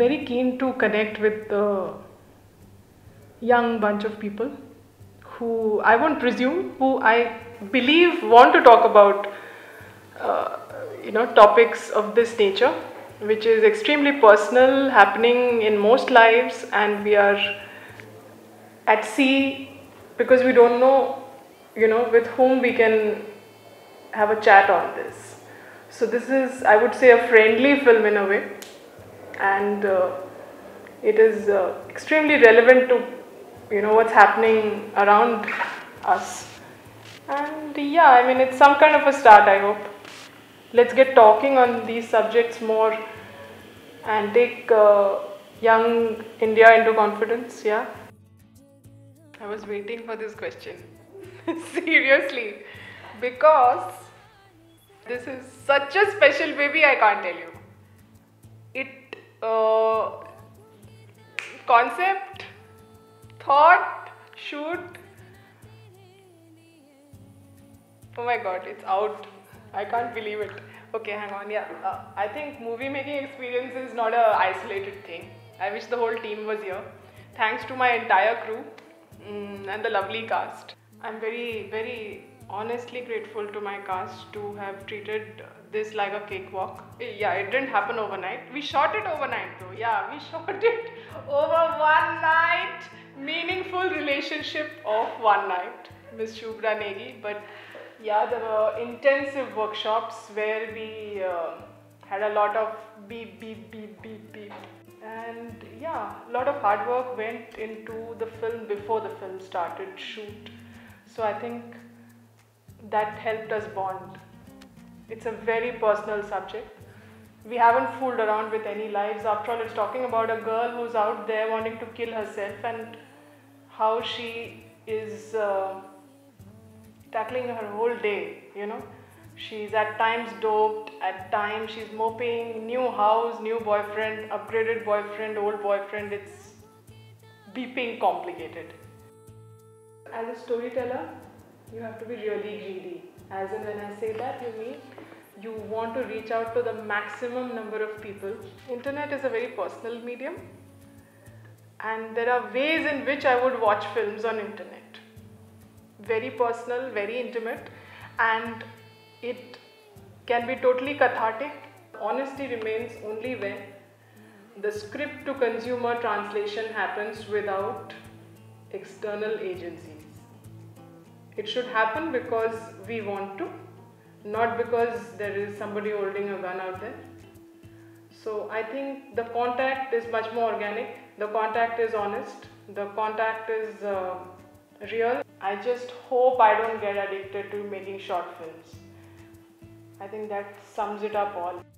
very keen to connect with a young bunch of people who I won't presume, who I believe want to talk about topics of this nature, which is extremely personal, happening in most lives, and we are at sea because we don't know, with whom we can have a chat on this. So this is, I would say, a friendly film in a way, and it is extremely relevant to, what's happening around us. And yeah, I mean, it's some kind of a start, I hope. Let's get talking on these subjects more and take young India into confidence, yeah. I was waiting for this question, seriously, because this is such a special baby, I can't tell you. It, concept, thought, shoot, oh my god, it's out. I can't believe it. Okay, hang on. Yeah, I think movie making experience is not an isolated thing. I wish the whole team was here. Thanks to my entire crew and the lovely cast. I'm very, very honestly grateful to my cast to have treated this like a cakewalk. Yeah, it didn't happen overnight. We shot it overnight though. Yeah, we shot it over one night. Meaningful relationship of one night. Miss Shubhra Negi, but yeah, there were intensive workshops where we had a lot of beep, beep, beep, beep, beep. And yeah, a lot of hard work went into the film before the film started shoot. So I think that helped us bond. It's a very personal subject. We haven't fooled around with any lives. After all, it's talking about a girl who's out there wanting to kill herself and how she is tackling her whole day, She's at times doped, at times she's moping, new house, new boyfriend, upgraded boyfriend, old boyfriend, it's beeping complicated. As a storyteller, you have to be really greedy. As in, when I say that, you mean you want to reach out to the maximum number of people. Internet is a very personal medium, and there are ways in which I would watch films on internet. Very personal, very intimate, and it can be totally cathartic. Honesty remains only when the script to consumer translation happens without external agencies. It should happen because we want to, not because there is somebody holding a gun out there. So I think the contact is much more organic, the contact is honest, the contact is real. I just hope I don't get addicted to making short films. I think that sums it up all.